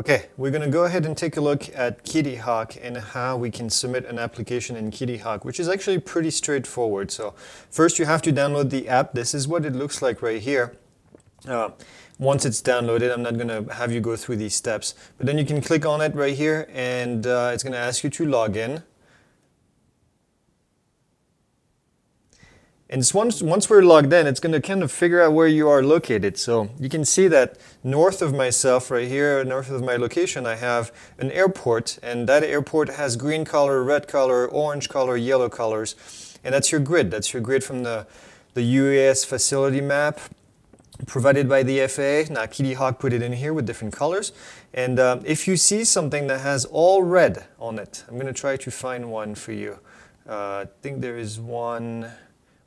Okay, we're going to go ahead and take a look at Kitty Hawk and how we can submit an application in Kitty Hawk, which is actually pretty straightforward. So first you have to download the app. This is what it looks like right here. Once it's downloaded, I'm not going to have you go through these steps, but then you can click on it right here and it's going to ask you to log in. And once we're logged in, it's going to kind of figure out where you are located. So you can see that north of myself right here, north of my location, I have an airport. And that airport has green color, red color, orange color, yellow colors. And that's your grid. That's your grid from the UAS facility map provided by the FAA. Now Kitty Hawk put it in here with different colors. And if you see something that has all red on it, I'm going to try to find one for you. I think there is one.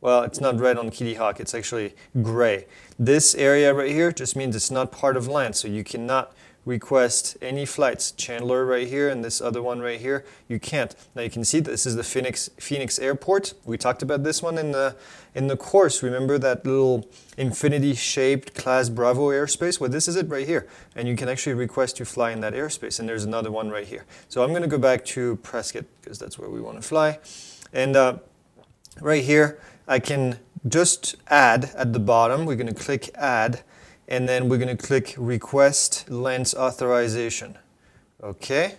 Well, it's not red on Kitty Hawk, it's actually gray. This area right here just means it's not part of LAANC, so you cannot request any flights. Chandler right here and this other one right here, you can't. Now you can see this is the Phoenix airport. We talked about this one in the course. Remember that little infinity-shaped class Bravo airspace? Well, this is it right here. And you can actually request to fly in that airspace, and there's another one right here. So I'm going to go back to Prescott, because that's where we want to fly. And right here, I can just add at the bottom. We're going to click add, and then we're going to click request LAANC authorization. Okay,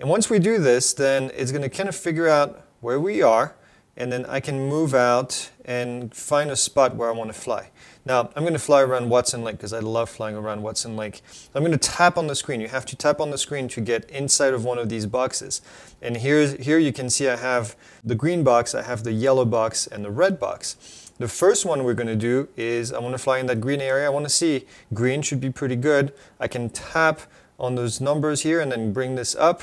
and once we do this, then it's going to kind of figure out where we are, and then I can move out and find a spot where I want to fly. Now, I'm going to fly around Watson Lake because I love flying around Watson Lake. I'm going to tap on the screen. You have to tap on the screen to get inside of one of these boxes. And here you can see I have the green box, I have the yellow box, and the red box. The first one we're going to do is I want to fly in that green area. I want to see green should be pretty good. I can tap on those numbers here and then bring this up.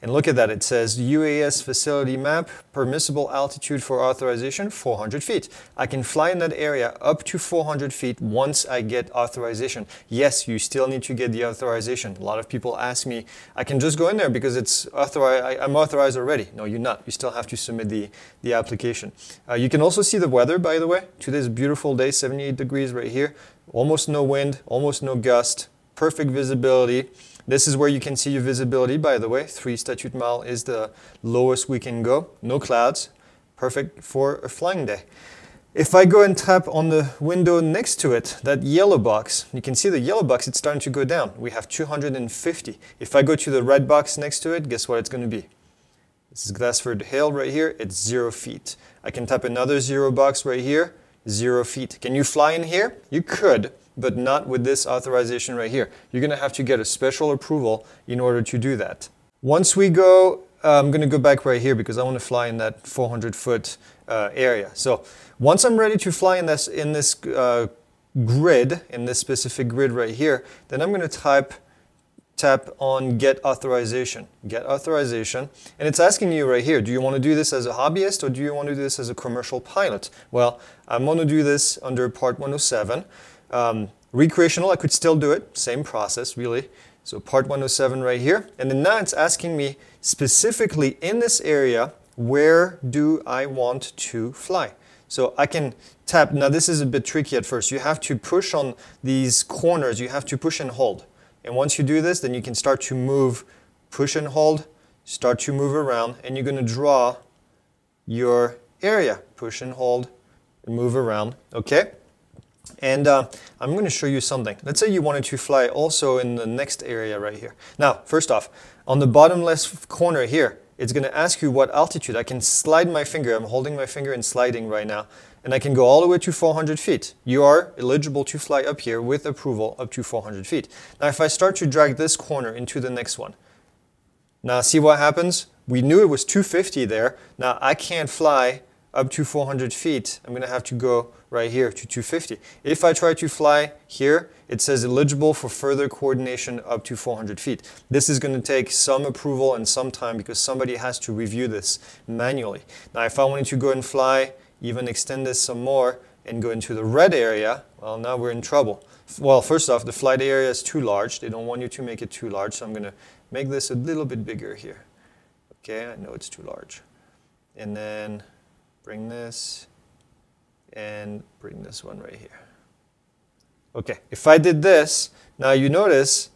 And look at that, it says UAS facility map, permissible altitude for authorization, 400 feet. I can fly in that area up to 400 feet once I get authorization. Yes, you still need to get the authorization. A lot of people ask me, I can just go in there because it's I'm authorized already. No, you're not. You still have to submit the application. You can also see the weather, by the way. Today's beautiful day, 78 degrees right here. Almost no wind, almost no gust, perfect visibility. This is where you can see your visibility, by the way. 3 statute mile is the lowest we can go. No clouds. Perfect for a flying day. If I go and tap on the window next to it, that yellow box, you can see the yellow box, it's starting to go down. We have 250. If I go to the red box next to it, guess what it's going to be? This is Glassford Hill right here. It's 0 feet. I can tap another zero box right here. 0 feet. Can you fly in here? You could, but not with this authorization right here. You're going to have to get a special approval in order to do that. Once we go, I'm going to go back right here because I want to fly in that 400-foot area. So once I'm ready to fly in this grid, in this specific grid right here, then I'm going to tap on get authorization, and it's asking you right here, do you want to do this as a hobbyist or do you want to do this as a commercial pilot? Well, I'm going to do this under Part 107. Recreational, I could still do it, same process really. So Part 107 right here, and then now it's asking me specifically in this area, where do I want to fly? So I can tap. Now this is a bit tricky at first. You have to push on these corners, you have to push and hold. And once you do this, then you can start to move, push and hold, start to move around, and you're going to draw your area. Push and hold, and move around, okay? And I'm going to show you something. Let's say you wanted to fly also in the next area right here. Now, first off, on the bottom left corner here, it's going to ask you what altitude. I can slide my finger. I'm holding my finger and sliding right now. And I can go all the way to 400 feet. You are eligible to fly up here with approval up to 400 feet. Now, if I start to drag this corner into the next one, now see what happens? We knew it was 250 there. Now, I can't fly up to 400 feet. I'm going to have to go right here to 250. If I try to fly here, it says eligible for further coordination up to 400 feet. This is going to take some approval and some time because somebody has to review this manually. Now, if I wanted to go and fly, even extend this some more and go into the red area, well, now we're in trouble. Well, first off, the flight area is too large. They don't want you to make it too large, so I'm going to make this a little bit bigger here. Okay, I know it's too large. And then bring this and bring this one right here. Okay, if I did this, now you notice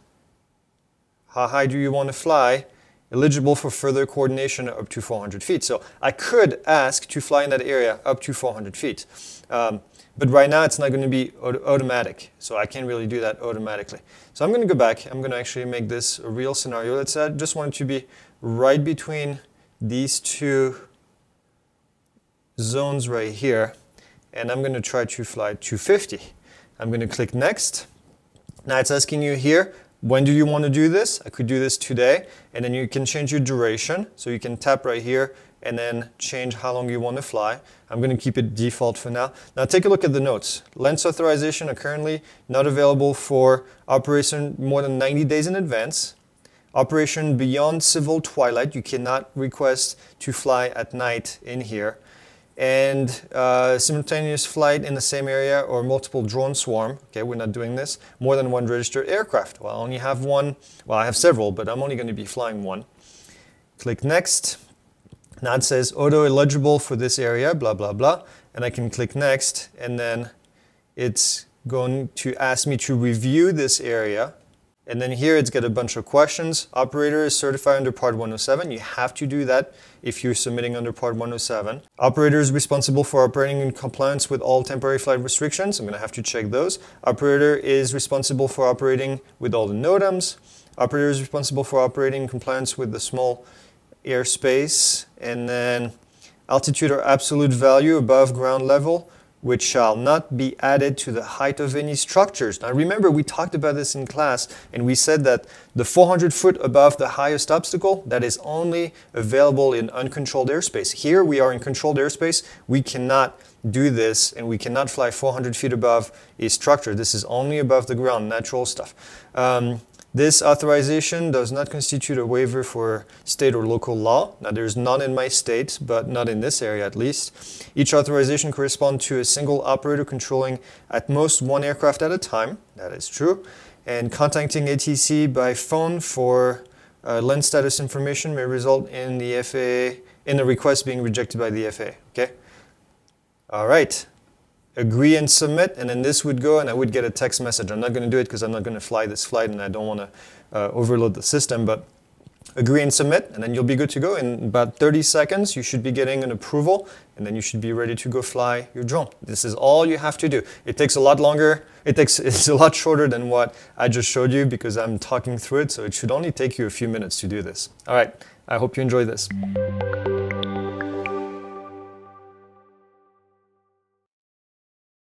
how high do you want to fly, eligible for further coordination up to 400 feet. So I could ask to fly in that area up to 400 feet. But right now it's not going to be automatic, so I can't really do that automatically. So I'm going to go back, I'm going to actually make this a real scenario. Let's say I just want it to be right between these two zones right here, and I'm going to try to fly 250. I'm going to click next. Now it's asking you here, when do you want to do this? I could do this today, and then you can change your duration, so you can tap right here and then change how long you want to fly. I'm going to keep it default for now. Now take a look at the notes. Lens authorization are currently not available for operation more than 90 days in advance. Operation beyond civil twilight, you cannot request to fly at night in here. And simultaneous flight in the same area or multiple drone swarm. Okay, we're not doing this. More than one registered aircraft. Well, I only have one. Well, I have several, but I'm only going to be flying one. Click next. Now it says auto eligible for this area, blah, blah, blah. And I can click next, and then it's going to ask me to review this area. And then here it's got a bunch of questions. Operator is certified under Part 107. You have to do that if you're submitting under Part 107. Operator is responsible for operating in compliance with all temporary flight restrictions. I'm going to have to check those. Operator is responsible for operating with all the NOTAMs. Operator is responsible for operating in compliance with the small airspace. And then altitude or absolute value above ground level, which shall not be added to the height of any structures. Now remember, we talked about this in class, and we said that the 400 foot above the highest obstacle, that is only available in uncontrolled airspace. Here we are in controlled airspace. We cannot do this, and we cannot fly 400 feet above a structure. This is only above the ground, natural stuff. This authorization does not constitute a waiver for state or local law. Now, there's none in my state, but not in this area at least. Each authorization corresponds to a single operator controlling at most one aircraft at a time. That is true. And contacting ATC by phone for LAANC status information may result in the FAA, in the request being rejected by the FAA. Okay? All right. Agree and submit, and then this would go and I would get a text message. I'm not going to do it because I'm not going to fly this flight and I don't want to overload the system, but agree and submit, and then you'll be good to go. In about 30 seconds, you should be getting an approval, and then you should be ready to go fly your drone. This is all you have to do. It takes a lot longer. It's a lot shorter than what I just showed you because I'm talking through it, so it should only take you a few minutes to do this. All right, I hope you enjoy this.